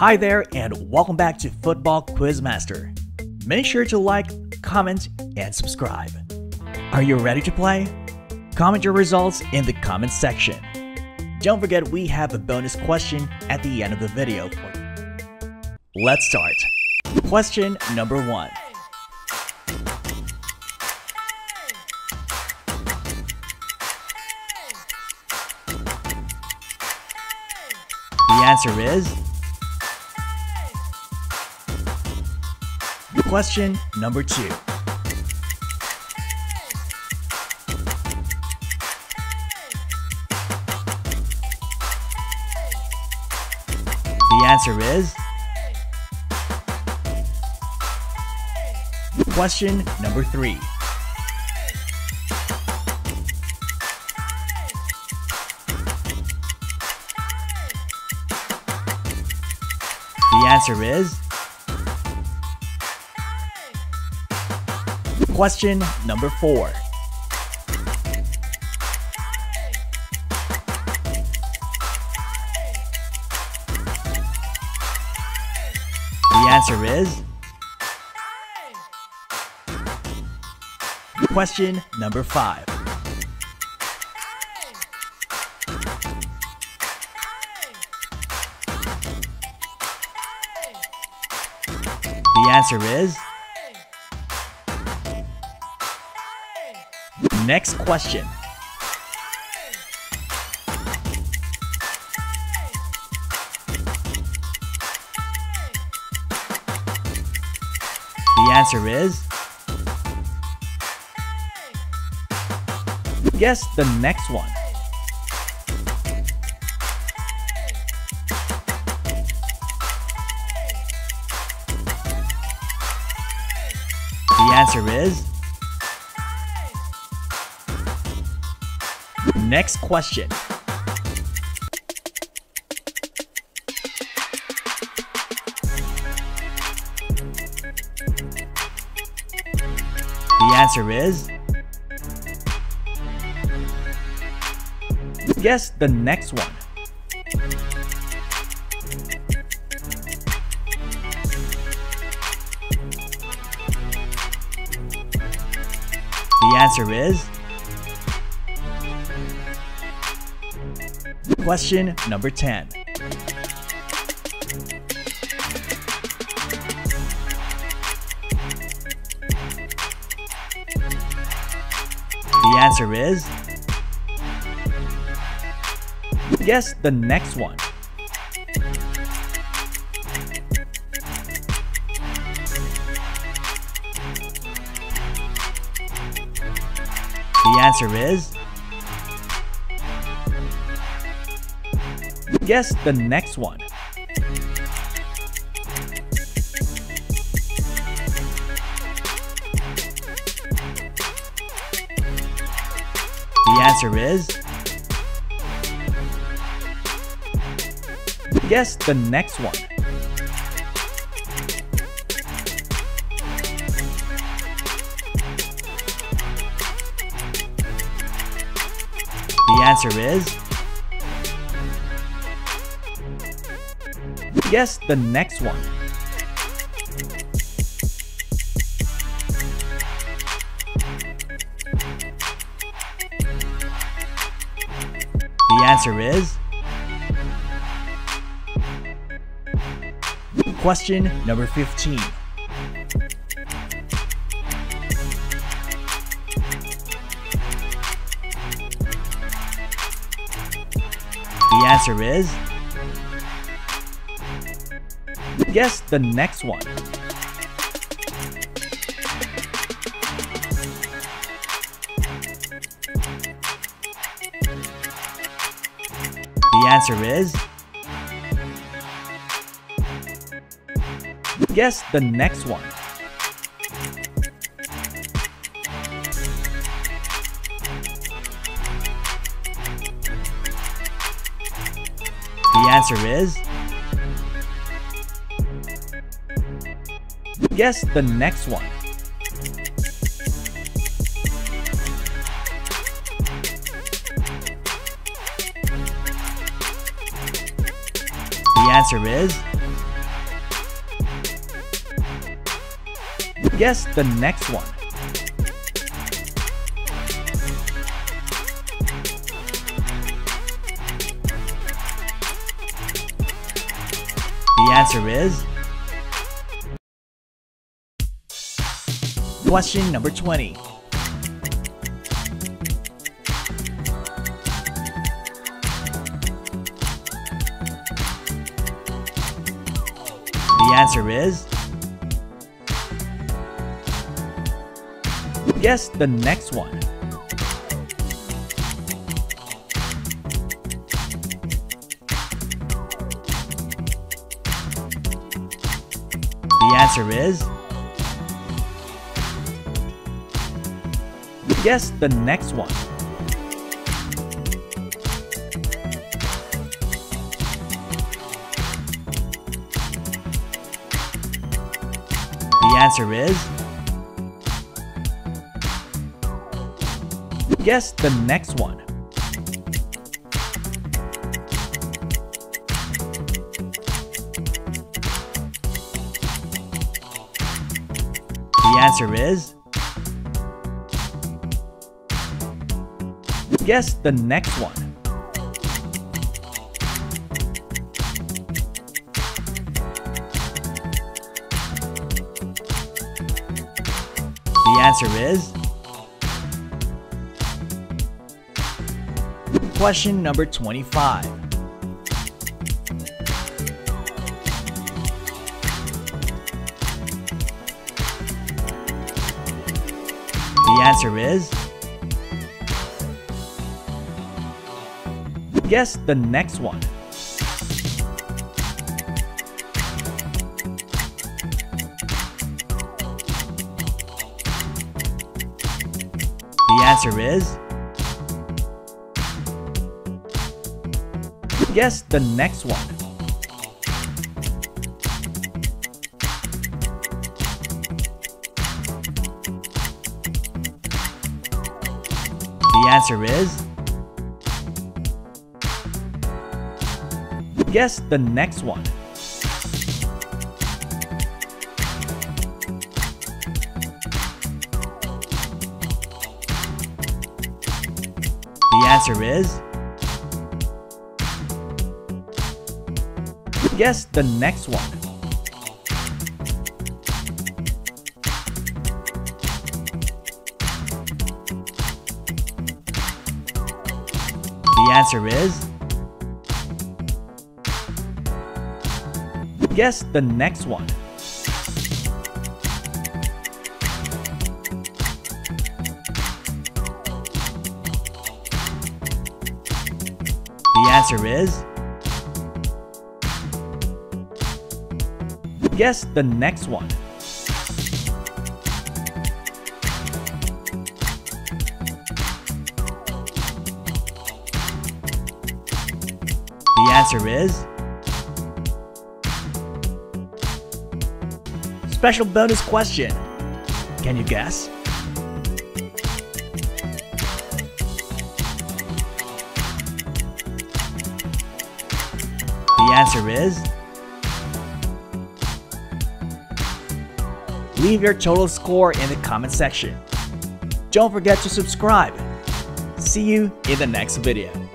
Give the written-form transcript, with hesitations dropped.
Hi there and welcome back to Football Quiz Master. Make sure to like, comment, and subscribe. Are you ready to play? Comment your results in the comment section. Don't forget we have a bonus question at the end of the video for you. Let's start. Question number 1. The answer is question number 2. The answer is question number 3. The answer is question number 4. The answer is question number 5. The answer is next question. The answer is guess the next one. The answer is next question. The answer is guess the next one. The answer is question number 10. The answer is guess the next one. The answer is guess the next one. The answer is guess the next one. The answer is guess the next one. The answer is question number 15. The answer is guess the next one. The answer is guess the next one. The answer is guess the next one. The answer is guess the next one. The answer is question number 20. The answer is guess the next one. The answer is guess the next one. The answer is guess the next one. The answer is guess the next one. The answer is question number 25. The answer is guess the next one. The answer is guess the next one. The answer is guess the next one. The answer is guess the next one. The answer is guess the next one. The answer is guess the next one. The answer is special bonus question. Can you guess? The answer is leave your total score in the comment section. Don't forget to subscribe. See you in the next video.